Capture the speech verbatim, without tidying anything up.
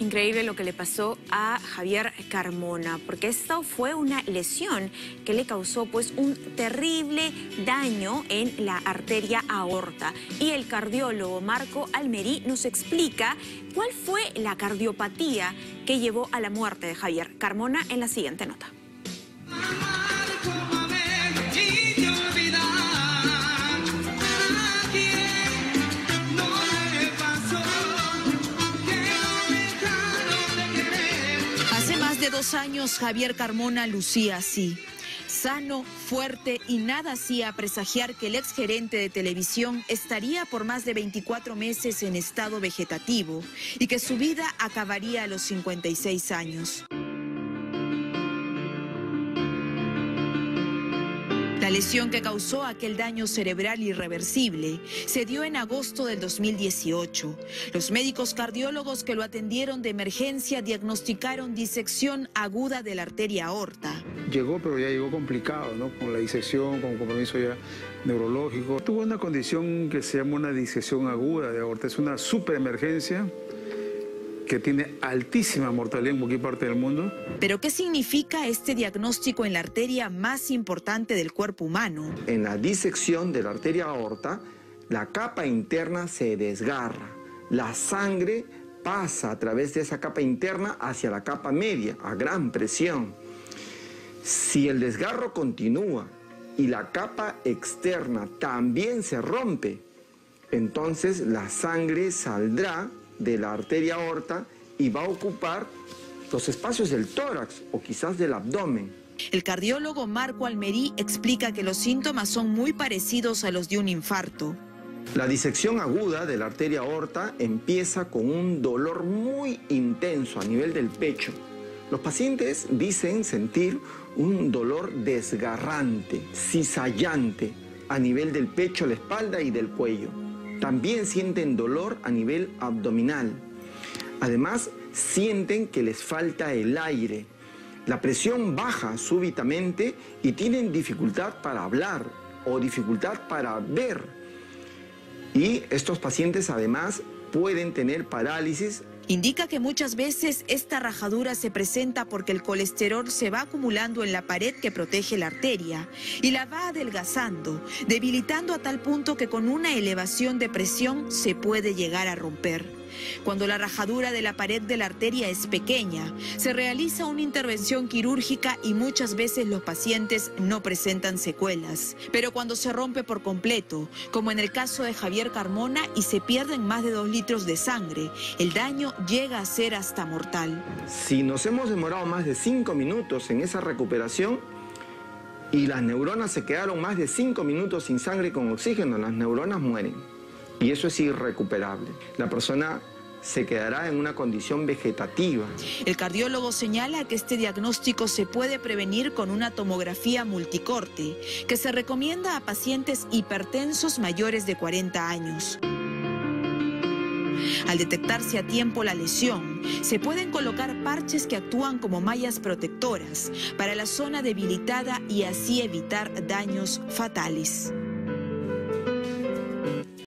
Increíble lo que le pasó a Javier Carmona, porque esta fue una lesión que le causó pues un terrible daño en la arteria aorta. Y el cardiólogo Marco Almerí nos explica cuál fue la cardiopatía que llevó a la muerte de Javier Carmona en la siguiente nota. Hace dos años Javier Carmona lucía así, sano, fuerte, y nada hacía presagiar que el exgerente de televisión estaría por más de veinticuatro meses en estado vegetativo y que su vida acabaría a los cincuenta y seis años. La lesión que causó aquel daño cerebral irreversible se dio en agosto del dos mil dieciocho. Los médicos cardiólogos que lo atendieron de emergencia diagnosticaron disección aguda de la arteria aorta. Llegó, pero ya llegó complicado, ¿no? Con la disección, con compromiso ya neurológico. Tuvo una condición que se llama una disección aguda de aorta. Es una superemergencia que tiene altísima mortalidad en cualquier parte del mundo. ¿Pero qué significa este diagnóstico en la arteria más importante del cuerpo humano? En la disección de la arteria aorta, la capa interna se desgarra. La sangre pasa a través de esa capa interna hacia la capa media, a gran presión. Si el desgarro continúa y la capa externa también se rompe, entonces la sangre saldrá de la arteria aorta y va a ocupar los espacios del tórax o quizás del abdomen. El cardiólogo Marco Almerí explica que los síntomas son muy parecidos a los de un infarto. La disección aguda de la arteria aorta empieza con un dolor muy intenso a nivel del pecho. Los pacientes dicen sentir un dolor desgarrante, cizallante, a nivel del pecho, la espalda y del cuello. También sienten dolor a nivel abdominal. Además, sienten que les falta el aire. La presión baja súbitamente y tienen dificultad para hablar o dificultad para ver. Y estos pacientes además pueden tener parálisis. Indica que muchas veces esta rajadura se presenta porque el colesterol se va acumulando en la pared que protege la arteria y la va adelgazando, debilitando a tal punto que con una elevación de presión se puede llegar a romper. Cuando la rajadura de la pared de la arteria es pequeña, se realiza una intervención quirúrgica y muchas veces los pacientes no presentan secuelas. Pero cuando se rompe por completo, como en el caso de Javier Carmona, y se pierden más de dos litros de sangre, el daño llega a ser hasta mortal. Si nos hemos demorado más de cinco minutos en esa recuperación y las neuronas se quedaron más de cinco minutos sin sangre con oxígeno, las neuronas mueren. Y eso es irrecuperable. La persona se quedará en una condición vegetativa. El cardiólogo señala que este diagnóstico se puede prevenir con una tomografía multicorte, que se recomienda a pacientes hipertensos mayores de cuarenta años. Al detectarse a tiempo la lesión, se pueden colocar parches que actúan como mallas protectoras para la zona debilitada y así evitar daños fatales.